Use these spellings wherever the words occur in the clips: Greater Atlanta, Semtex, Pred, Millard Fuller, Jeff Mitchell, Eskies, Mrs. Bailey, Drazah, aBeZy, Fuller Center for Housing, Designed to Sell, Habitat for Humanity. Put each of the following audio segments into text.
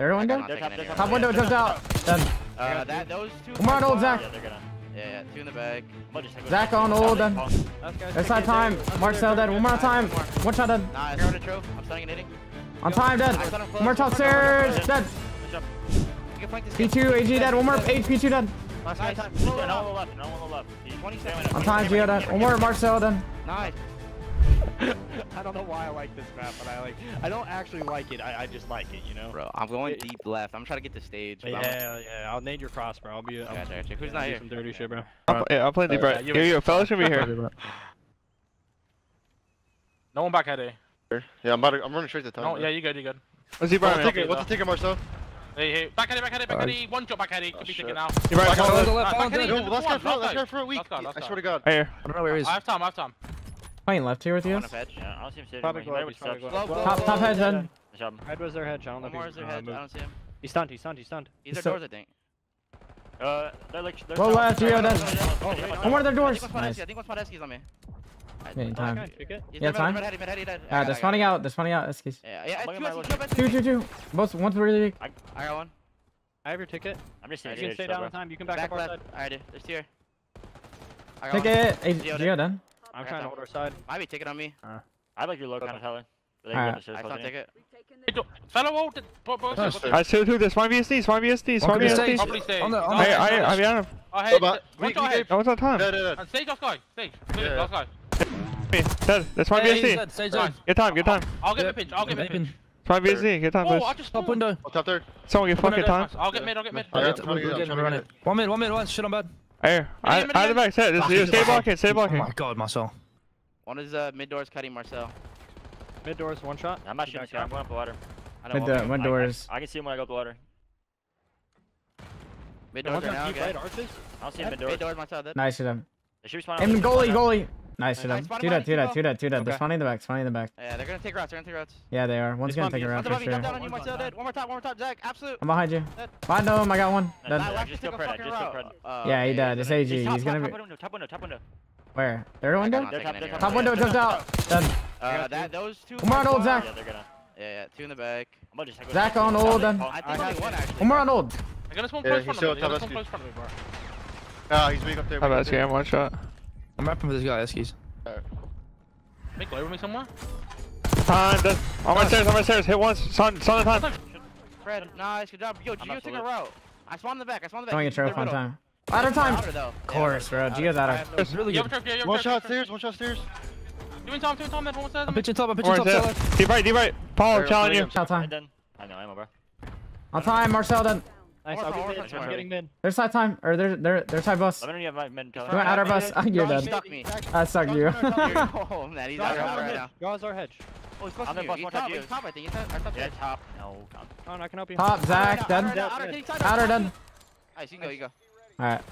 They're window? Top window just out. Done. Those two. Come on, old Zach. Yeah, two in the bag. Zach on old. Done. It's not time. Marcel dead. One more time. One shot dead. Nice. I'm starting and hitting. On time, dead. One more top stairs. Dead. P2, AG dead. One more HP2 dead. Last guy time. No one on the left. No one on the left. On time, Gio dead. One more Marcel dead. Nice. I don't know why I like this map, but I don't actually like it. I just like it, you know. Bro, I'm going deep left. I'm trying to get the stage. Bro. Yeah. I'll nade your cross, bro. I'll be. Gotcha. Who's not here? Some dirty shit, bro. I'll play deep right. Yo, fellas should be here. No one back at A. Yeah, I'm running straight to the top. Oh, yeah, you good? You good? What's deep right? What's the ticket, Marcel? Hey, back at it. One shot back at it. Could be taken out. You're right. Let's go for a week. I swear to God. Right here. I don't know where he is. I have Tom. Playing left here with you. Yeah, I'll see him sitting. Top head, head. Head was their head. I don't know. More is their head. I don't see him. He's stunned. He's their doors, I think. They're like. Low left, Gio does. I'm one of their doors. I think one spot Eskies on me. Anytime. Yeah, time. Alright, they're spawning out. Eskies. Yeah. Two. Both. One's really big. I got one. I have your ticket. I'm just here. You can stay down on time. You can back up our side. Alright, dude. There's here. Ticket. Gio done. I'm trying to hold our side. Might be taking on me. I like your low kind of Helen. Alright. I can't take it. Fellow old. I still do this. Smart BSD. I mean, I don't know. What's on time? Stage off guy. Dead. That's smart BSD. Good time. I'll get the pinch. Smart BSD. Good time, boys. Top window. Top third. Someone get fucking time. I'll get mid. One mid. Shit, I'm bad. Hey, out of the back, set. Stay blocking. Oh my god, Marcel. One is mid doors cutting Marcel. Mid doors, one shot. I'm not shooting. I'm going up the ladder. Mid doors. I can see him when I go up the ladder. Mid doors right now, guys. I don't see him mid doors. Mid doors, Marcel. Nice to them. And goalie. Nice to them. Two dead. They're spawning in the back. Yeah, they're gonna take routes. Yeah, they are. One's gonna take a route for sure. One more top, Zach. Absolute. I'm behind you. I know him. I got one. Yeah, he died. It's AG. He's gonna be. Top window. Where? Third window? Top window jumps out. Done. Those two. One more on old, Zach. Yeah, two in the back. Zach on old. Done. One more on old. I got this one close front of me, bro. Oh, he's weak up there. How about this game? One shot. I'm rapping for this guy, Eskies. Alright. Make way with me somewhere? Time to... On my stairs, hit once. Son of time. Pred, nice, good job. Yo, Gio took a route. I spawned in the back. Don't get turf on time. Out of time. Of course, bro. Gio's out of... It's really good. One shot stairs. Doing Tom, that one says. I'm pitching top. Deep right. Paul, I'm challenging you. Out time. I know, I'm over. On time, Marcel done. Nice, I'm getting mid. There's side time, or there's side bus. I'm gonna have mid. Come out our bus. You're dead. That sucked you. Oh man, he's out right now. Guys are hedge. Oh, he's close to you. He's top, I think. He's top. No, I can help you. Top, Zach, done. Outer, done. Nice, you go. Alright.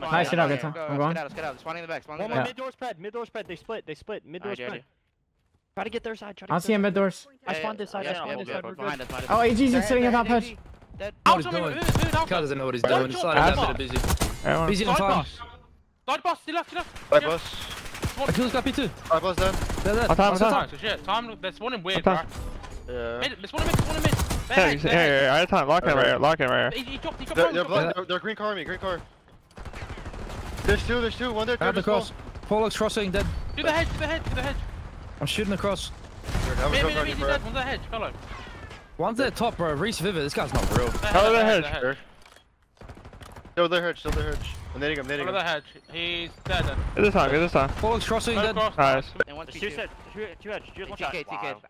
Nice, get out, good time. I'm going. Let's get out. Spawning in the back. Mid doors spread. They split. Mid doors spread. Try to get their side. I'll see him mid doors. I spawned this side. Oh, AG's sitting on top hedge. God doesn't know what he's doing. Busy on time. Side boss. I killed this guy P2. Side boss down. Time. There's one in weird, right? Yeah. There's one in mid. Yeah. I had time. Lock him right here. They're green car on me. There's two. One there. I have the cross. Pollock's crossing. Dead. To the hedge. I'm shooting the cross. He's dead. One's the hedge. Hello. One's at the top, bro. Reese Vivid. This guy's not real. Out of the hedge, bro. Still the hedge. I'm nading him. Out of the hedge. He's dead. This time. Pollock's crossing. Dead. Nice. Two hedge.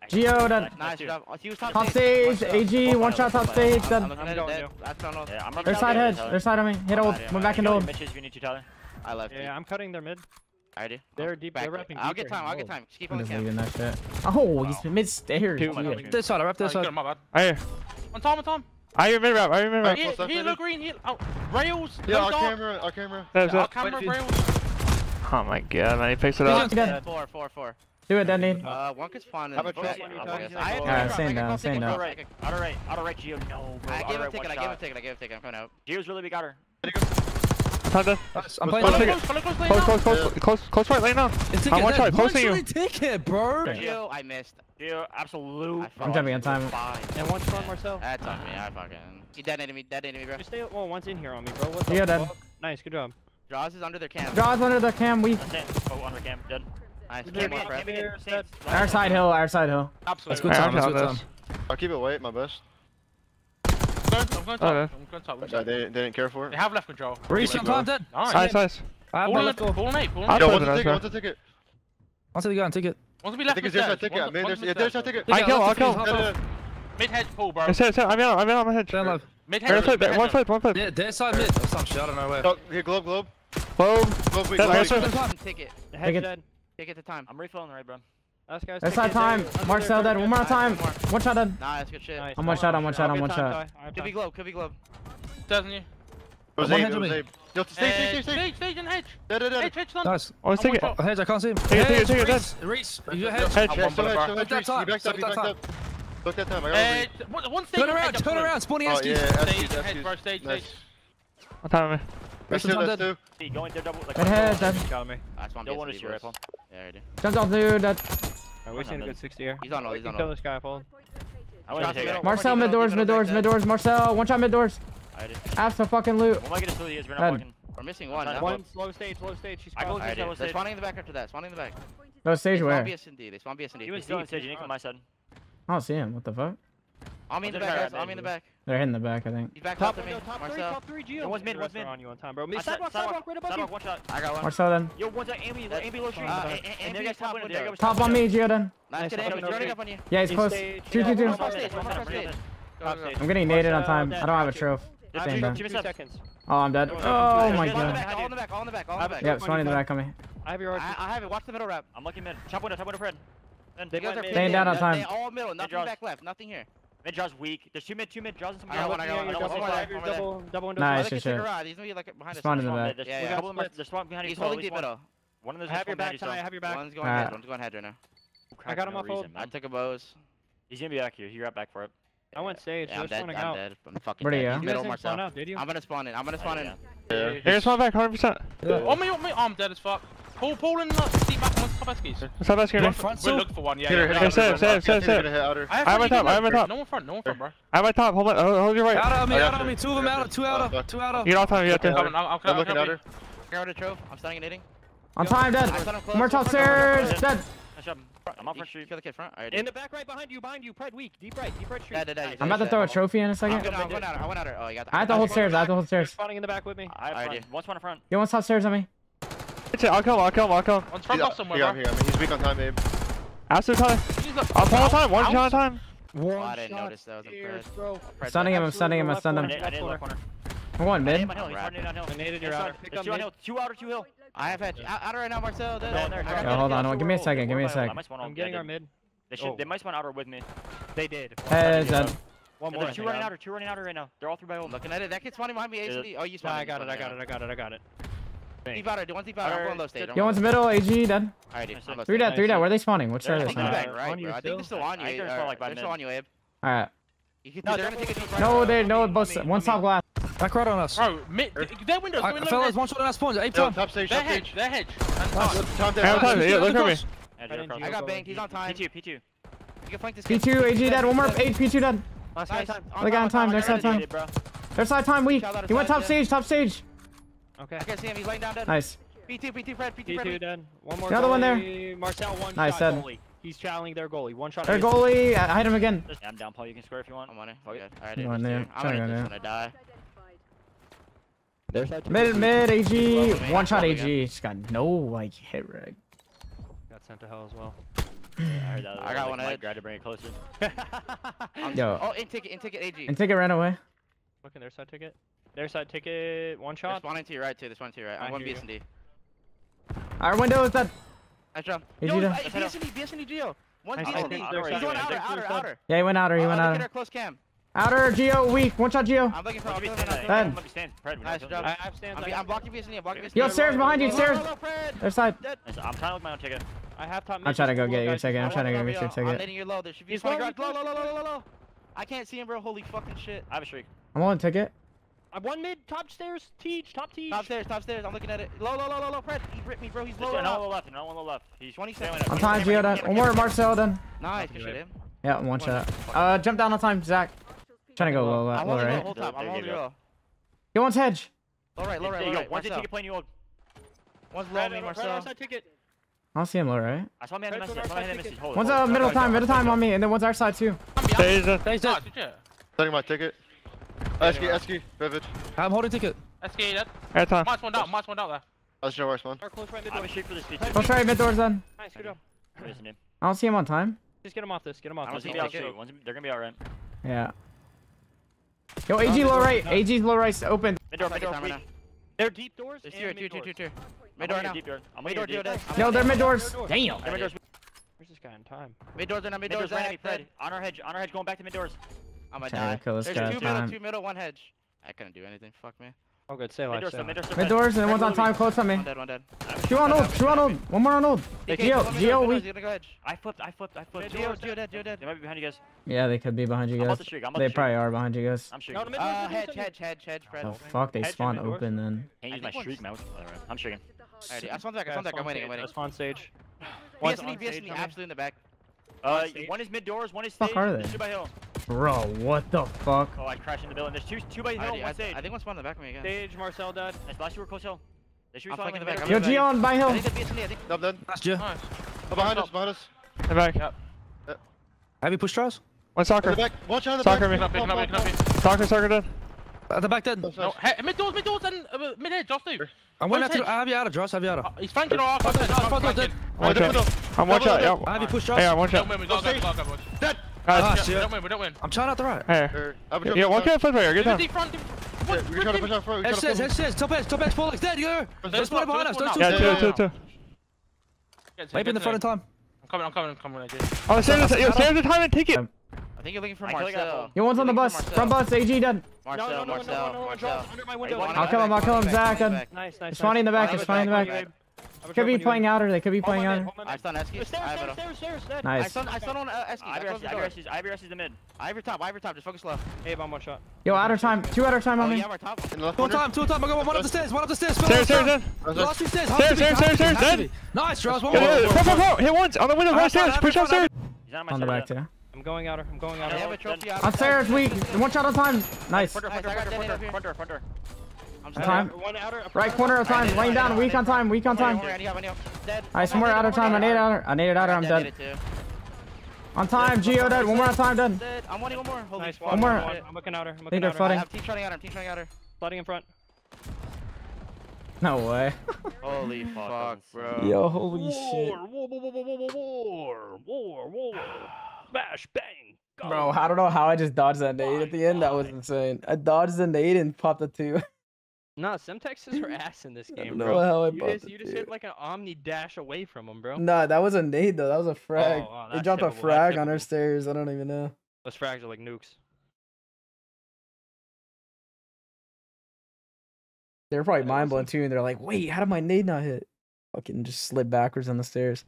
Gio, done. Nice job. Top stage. AG, one shot top stage. Done. Their side hedge. Their side on me. Hit old. Went back into old. I left. Yeah, I'm cutting their mid. They're deep back. I'll get time. Just keep on the camera. Oh, he's mid stairs. This side, I wrapped this side. On Tom. I remember. Here, look green. Here. Oh, rails. Yeah, our camera. Our camera rails. Oh my god, man, he picks it up. Four. Do it, then, dude. One could spawn. Alright, same now. Out of right, Gio. No, bro. I gave him a ticket. I'm coming out. Gio's really big outer. I'm playing close right lane now. I'm one shot, closing you. Take it, bro. Yo, I missed. Yo, absolute. I'm jumping on time. And one's on Marcel. That's on me. I fucking. See dead enemy, bro. You stay. Well, one's in here on me, bro. What's up? Yeah, dead. Nice, good job. Drazah is under their cam. Drazah under their cam. We. Oh, under cam, dead. Nice. Our side hill. Our side hill. Absolutely. I'll keep it wait, my best. I'm going top. They didn't care for it. They have left control. Recent planted. Nice. Nice. Ball nade. Once they go and take it. Once we left. There's a ticket. I'll kill. Mid hedge pull, bro. I'm out. I'm hedge. Mid hedge. One flip. Yeah, their side mid. Some shit. I don't know where. Globe. Ticket. Ticket to time. I'm refilling the raid, bro. That's not time. Marcel dead. One more time. One shot dead. Nah, that's good shit. Nice. I'm one shot. Could be globe. Doesn't you? It was Abe. Yo, stage and hedge. Hedge, nice. Oh, take it. Hedge, I can't see him. Take it. Reese. You got hedge. Hedge. Look that time. Turn around. Spawning SQ. Hedge, bro. Stage. What time am I? Going there double. Hedge, dead. Don't want to shoot rifle. Yeah, I do. Jump off, dude. We're seeing a good 60 here. He's on. Kill this guy, Paul. Marcel mid doors. Marcel, one shot mid doors. Ask for fucking loot. What am I gonna kill you? We're not fucking. We're missing one. One low stage. She's close. They're spawning in the back after that. Low stage where? They spawn BSND. He was going stage. You need to come my side. I don't see him. What the fuck? I'm in the back. They're hitting the back, I think. He's back top to me. Top three, Geo. One's mid. On you on time, bro. Sidewalk, right above you. One shot. I got one. Marcel then. Yo, one's at Ambi low street. And there goes top on me, Geo then. Nice. He's running up on you. Yeah, he's close. 2. I'm getting naded on time. I don't have a trophy. Oh, I'm dead. Oh my god. All in the back. Yep, spawning in the back on me. I have your arch. I have it. Watch the middle wrap. I'm looking mid. Chop window, Pred. Staying down on time. They all middle. Nothing back left. Nothing here. Mid Draw's weak. There's two mid Draws and some guys. I got one. Nice, shit. He's gonna be like behind us. Spawn in the back. Yeah. There's spawn behind you. He's holding deep middle. One of those. I have your back. One's going head right now. I got him off hold. I took a bows. He's gonna be back here. He wrapped back for it. I went stage. I'm dead. I'm fucking dead. Middle Marcel. I'm gonna spawn in. Here's my back 100%. On me. I'm dead as fuck. Pull in the seat back on Kopeski's. We'll look for one, yeah. Save. I have my top. No one front, bro. I have my top, hold your right. Out of me, two of them out of, two out of. You get off time, you got to. I'm looking at her. I'm standing and hitting. On time, dead. More top stairs, dead. I'm up for street. Kill the kid front. In the back right behind you, Pred weak, deep right street. I'm about to throw a trophy in a second. I went at her. Oh, you got that. I have to hold stairs. Spawning in the back with me. I do. What's one in front? You want top stairs on me? I'll come. One's front off somewhere, bro. Here. I mean, he's weak on time, babe. Absolute time. I'll pull on time. One shot on time. I didn't notice that. I'm stunning him. I'm going mid. Two outer, two hill. I have hedge. Outer right now, Marcel. Hold on. Give me a second. I'm getting our mid. They might spawn outer with me. They did. Head's dead. One more. Two running outer right now. They're all 3 by 1. Looking at it. That kid's spawning behind me. Oh, you spawned. I got it. One's deep outer, one's low stage. Yo, one's middle, AG, dead. Alright, three dead. Where are they spawning? Which side are they spawning? I think they're still on you, Abe. Alright. No, one's top glass. Back right on us. Bro, their windows. Fellas, one shot on that spawn. Ape top. They're hedge. Look at me. I got banked, he's on time. P2. P2, AG dead. One more, P2 dead. They got on time, their side time, weak. He went top stage. Okay. I can't see him. He's laying down dead. Nice. P2 Pred. Dead. One more. Another goalie. One there. Marcel one nice, shot dead. Goalie. He's challenging their goalie. One shot. Their goalie. Hide him again. I'm down, Paul. You can square if you want. I'm on it. Fuck it. All right, I'm just gonna die. Mid AG. One shot AG. Again. Just got no like hit reg. Got sent to hell as well. I got one. I tried to bring it closer. Yo. Oh, in ticket AG. In ticket ran away. Look at their side ticket. Their side ticket, one shot. They're spawning to your right, too. I'm going BSND. Our window is dead. Nice job. BSND Geo. One's BSND. He's going outer. Yeah, he went outer. Look at our close cam. Outer, Geo, weak. One shot, Geo. I'm looking for a dead. Nice job. I'm blocking BSND. Yo, stairs behind you, stairs. Their side. I'm trying with my own ticket. I have time. I'm trying to go get your ticket. I'm letting you low. There should be a low. I can't see him, bro. Holy fucking shit. I have a streak. I'm on ticket. I'm one mid, top stairs, Teach, top Teach. Top stairs, I'm looking at it. Low, low, low, low, low, Pred. He ripped me, bro. He's low. No one left, no one left. He's 27. I'm tying Geo then. One more, Marcel then. Nice, good him. Yeah, one shot. Jump down on time, Zach. Trying to go low, low, right? Hold top, I'm holding low. He wants hedge. Low, right, low. One's a ticket plane, you all. One's low, me, Marcel. I don't see him low, right? I saw him in the message. One's middle time on me, and then one's our side too. Taser. Taking my ticket. Esky, vivid. I'm holding ticket. Esky, dead. Airtime. March one down there. That's no worse, man. I'll try mid doors then. Nice, good job. I don't see him on time. Just get him off this, They're gonna be alright. Yeah. Yo, AG low right. AG's low right open. Mid door, right. They're deep doors? There's two. Mid door now. No, they're mid doors. Damn. Where's this guy on time? Mid doors, they're not mid doors. On our hedge, going back to mid doors. I'm gonna die. There's two middle, one hedge. I couldn't do anything, fuck me. Oh good, say life. Mid doors and one's on time, close on me. One dead. Two on old. One more on old. Geo, we. I flipped. Geo dead. They might be behind you guys. Yeah, they could be behind you guys. They probably are behind you guys. I'm shrieking. Hedge, Fred. Oh fuck, they spawn open then. Can't use my shriek, man. I'm shrieking. Alrighty, I spawned back. I'm waiting. Spawn stage. BSNE, absolutely in the back. One is mid doors, one is stage. Two by hill. Bro, what the fuck? Oh, I crashed in the building. There's two by hill, one stage. I think one spawned in the back of me again. Stage, Marcel dead. Last you were close hill. They should be spawning in the back. Yo, Gion, by hill. I'm dead. Behind us. In the back. Yep. Have you pushed Strauss? One soccer. Watch out the back. Soccer, Soccer dead. At the back dead. No, mid doors and mid edge, off two. I'm one after. I have you out of Dross, He's flanking off. I'm one shot, yo. I have you pushed Dross. Hey, I'm one shot. Dead. Don't win. I'm trying out the right. Hey. Yeah, one guy flip right here. Get down. Head says. Top edge. Full legs dead. Yeah. There's one behind us. Two. Maybe in the front in time. I'm coming. Oh, save the time and take it. I think you're looking for Marcel. Your one's on the bus. Front bus. AG dead. Marcel. I'll kill him. Zach dead. Nice. It's funny in the back. Could be playing out or they could be playing out. I stun Esky. Stairs. Nice. I stun on Esky. Ivory is the mid. Ivory top. Just focus low. Hey, bomb one shot. Yo, out of time. Two out of time on me. Two on top. I got one up the stairs. Stairs. Lost two stairs. Stairs. Dead. Nice, Ross. One more. Hit once. On the window. Right stairs. Push up stairs. On the back too. I'm going outer. I have a trophy outer. Upstairs, weak. One shot on time. Nice. Front door. On time. Right corner of time. Laying down. Weak on time. Alright, some more outer time. I need it outer. I'm dead. On time. Geo dead. One more on time. Dead. I'm wanting one more. Nice. One more. I'm looking outer. I think they're flooding. I have team shotting outer. Flooding in front. No way. Holy fuck, bro. Yo, holy shit. War. Bash, bang, go. Bro, I don't know how I just dodged that nade at the end. That was insane. I dodged the nade and popped the two. Nah, Semtexes are ass in this game, bro. You just hit like an omni dash away from him, bro. Nah, that was a nade though. That was a frag. Oh, they dropped a frag on our stairs. I don't even know. Those frags are like nukes. They're probably mind blown too, and they're like, "Wait, how did my nade not hit?" Fucking just slid backwards on the stairs.